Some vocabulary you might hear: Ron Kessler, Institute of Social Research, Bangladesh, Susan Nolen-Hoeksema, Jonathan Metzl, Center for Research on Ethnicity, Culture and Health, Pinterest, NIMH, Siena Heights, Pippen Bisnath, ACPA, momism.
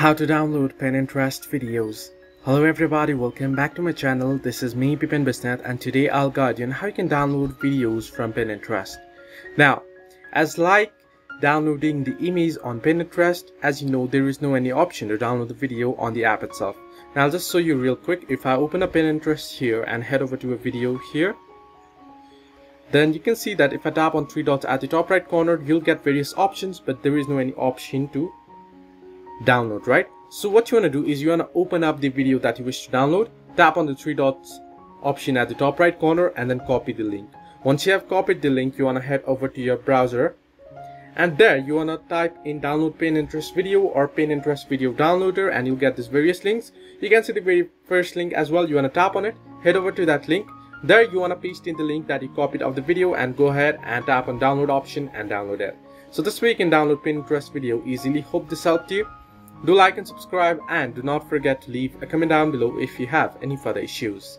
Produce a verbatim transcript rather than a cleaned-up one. How to download Pinterest videos. Hello everybody, welcome back to my channel. This is me, Pippen Bisnath, and today I'll guide you on how you can download videos from Pinterest. Now, as like downloading the image on Pinterest, as you know, there is no any option to download the video on the app itself. Now I'll just show you real quick. If I open up Pinterest here and head over to a video here, then you can see that if I tap on three dots at the top right corner, you'll get various options, but there is no any option to download, right? So what you want to do is you want to open up the video that you wish to download, tap on the three dots option at the top right corner, and then copy the link. Once you have copied the link, you want to head over to your browser, and there you want to type in download Pinterest video or Pinterest video downloader, and you'll get these various links. You can see the very first link as well. You want to tap on it, head over to that link. There you want to paste in the link that you copied of the video and go ahead and tap on download option and download it. So this way you can download Pinterest video easily. Hope this helped you. Do like and subscribe, and do not forget to leave a comment down below if you have any further issues.